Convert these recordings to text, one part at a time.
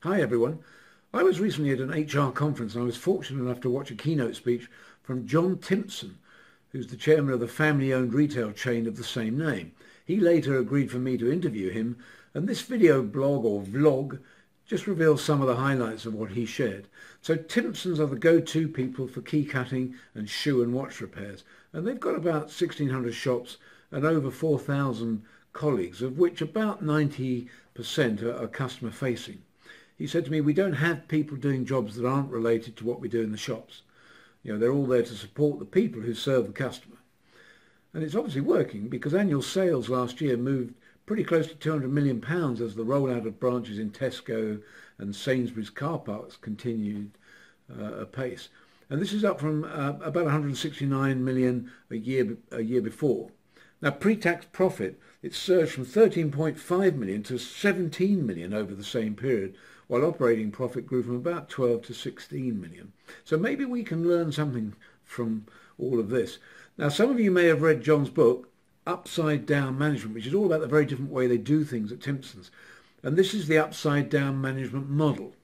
Hi everyone. I was recently at an HR conference and I was fortunate enough to watch a keynote speech from James Timpson, who's the chairman of the family-owned retail chain of the same name. He later agreed for me to interview him, and this video blog or vlog just reveals some of the highlights of what he shared. So Timpsons are the go-to people for key cutting and shoe and watch repairs, and they've got about 1,600 shops and over 4,000 colleagues, of which about 90% are customer facing. He said to me, we don't have people doing jobs that aren't related to what we do in the shops. You know, they're all there to support the people who serve the customer. And it's obviously working, because annual sales last year moved pretty close to £200 million as the rollout of branches in Tesco and Sainsbury's car parks continued apace. And this is up from about £169 million a year before. Now, pre-tax profit, it surged from £13.5 million to £17 million over the same period, while operating profit grew from about £12 to £16 million. So maybe we can learn something from all of this. Now, some of you may have read John's book, Upside Down Management, which is all about the very different way they do things at Timpson's. And this is the upside down management model.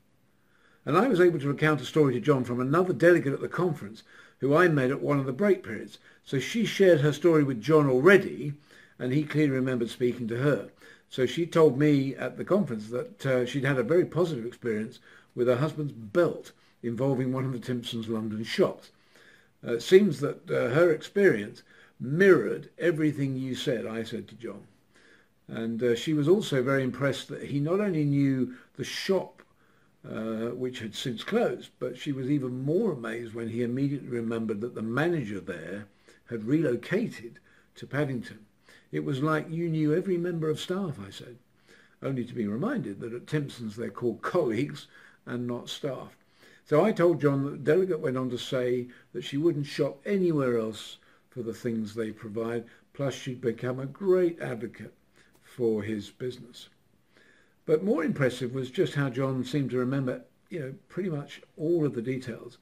And I was able to recount a story to John from another delegate at the conference who I met at one of the break periods. So she shared her story with John already, and he clearly remembered speaking to her. So she told me at the conference that she'd had a very positive experience with her husband's belt involving one of the Timpsons' London shops. It seems that her experience mirrored everything you said, I said to John. And she was also very impressed that he not only knew the shop which had since closed, but she was even more amazed when he immediately remembered that the manager there had relocated to Paddington. It was like you knew every member of staff, I said, only to be reminded that at Timpson's they're called colleagues and not staff. So I told John that the delegate went on to say that she wouldn't shop anywhere else for the things they provide, plus she'd become a great advocate for his business. But more impressive was just how John seemed to remember, you know, pretty much all of the details,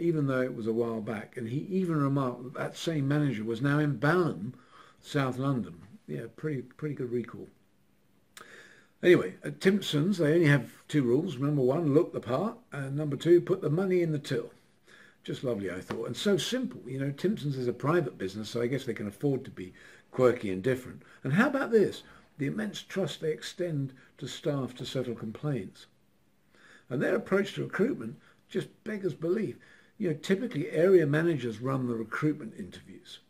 even though it was a while back. And he even remarked that that same manager was now in Balham, South London. Yeah, pretty good recall. Anyway, at Timpson's, they only have two rules. Number one, look the part. And number two, put the money in the till. Just lovely, I thought. And so simple. You know, Timpson's is a private business, so I guess they can afford to be quirky and different. And how about this? The immense trust they extend to staff to settle complaints. And their approach to recruitment just beggars belief. You know, typically area managers run the recruitment interviews.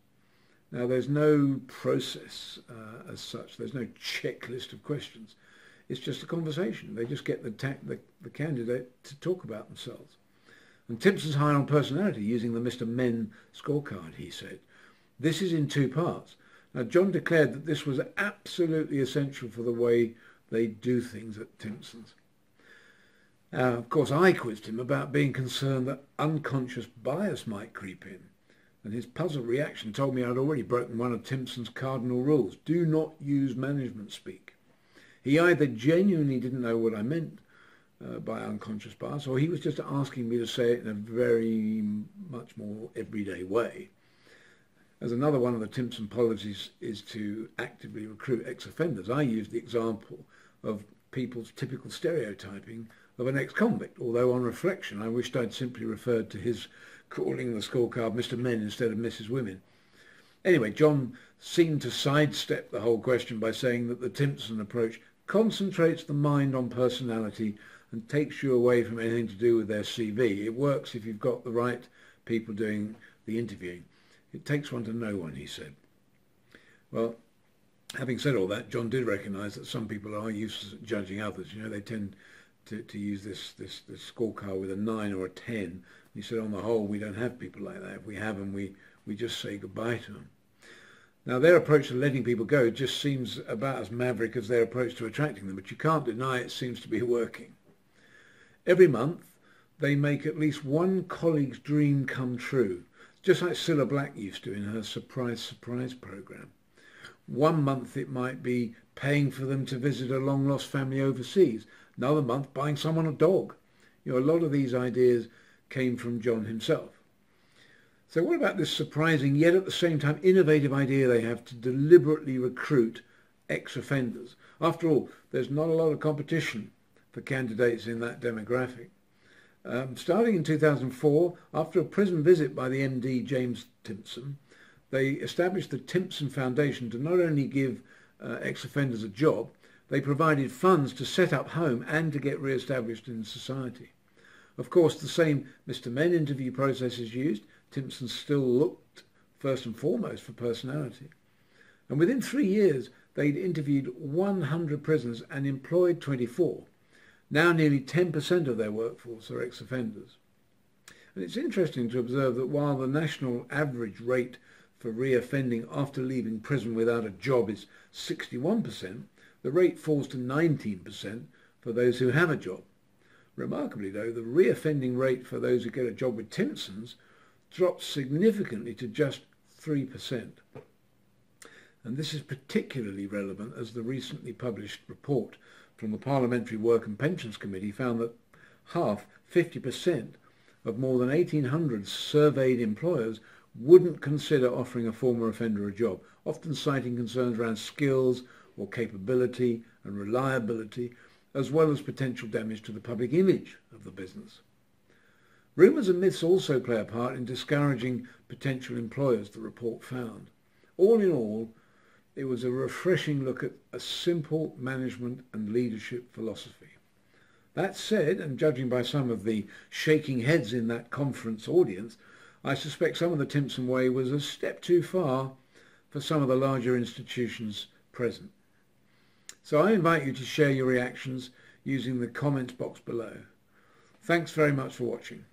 Now, there's no process as such. There's no checklist of questions. It's just a conversation. They just get the candidate to talk about themselves. And Timpson's high on personality using the Mr. Men scorecard, he said. This is in two parts. Now, John declared that this was absolutely essential for the way they do things at Timpson's. Of course, I quizzed him about being concerned that unconscious bias might creep in, and his puzzled reaction told me I'd already broken one of Timpson's cardinal rules. Do not use management speak. He either genuinely didn't know what I meant by unconscious bias, or he was just asking me to say it in a very much more everyday way. As another one of the Timpson policies is to actively recruit ex-offenders, I used the example of people's typical stereotyping of an ex-convict, although on reflection I wished I'd simply referred to his calling the scorecard Mr. Men instead of Mrs. Women. Anyway, John seemed to sidestep the whole question by saying that the Timpson approach concentrates the mind on personality and takes you away from anything to do with their CV. It works if you've got the right people doing the interviewing. It takes one to know one, he said. Well, having said all that, John did recognise that some people are useless at judging others. You know, they tend to use this scorecard with a 9 or a 10. And he said, on the whole, we don't have people like that. If we have them, we just say goodbye to them. Now, their approach to letting people go just seems about as maverick as their approach to attracting them, but you can't deny it seems to be working. Every month, they make at least one colleague's dream come true, just like Cilla Black used to in her Surprise Surprise programme. One month it might be paying for them to visit a long-lost family overseas. Another month, buying someone a dog. You know, a lot of these ideas came from John himself. So what about this surprising, yet at the same time innovative idea they have to deliberately recruit ex-offenders? After all, there's not a lot of competition for candidates in that demographic. Starting in 2004, after a prison visit by the MD James Timpson, they established the Timpson Foundation to not only give ex-offenders a job, they provided funds to set up home and to get re-established in society. Of course, the same Mr. Men interview process is used. Timpson still looked first and foremost for personality. And within 3 years, they'd interviewed 100 prisoners and employed 24. Now nearly 10% of their workforce are ex-offenders. And it's interesting to observe that while the national average rate for re-offending after leaving prison without a job is 61%, the rate falls to 19% for those who have a job. Remarkably though, the re-offending rate for those who get a job with Timpson's drops significantly to just 3%. And this is particularly relevant as the recently published report from the Parliamentary Work and Pensions Committee found that half, 50%, of more than 1,800 surveyed employers wouldn't consider offering a former offender a job, often citing concerns around skills or capability and reliability, as well as potential damage to the public image of the business. Rumours and myths also play a part in discouraging potential employers, the report found. All in all, it was a refreshing look at a simple management and leadership philosophy. That said, and judging by some of the shaking heads in that conference audience, I suspect some of the Timpson way was a step too far for some of the larger institutions present. So I invite you to share your reactions using the comments box below. Thanks very much for watching.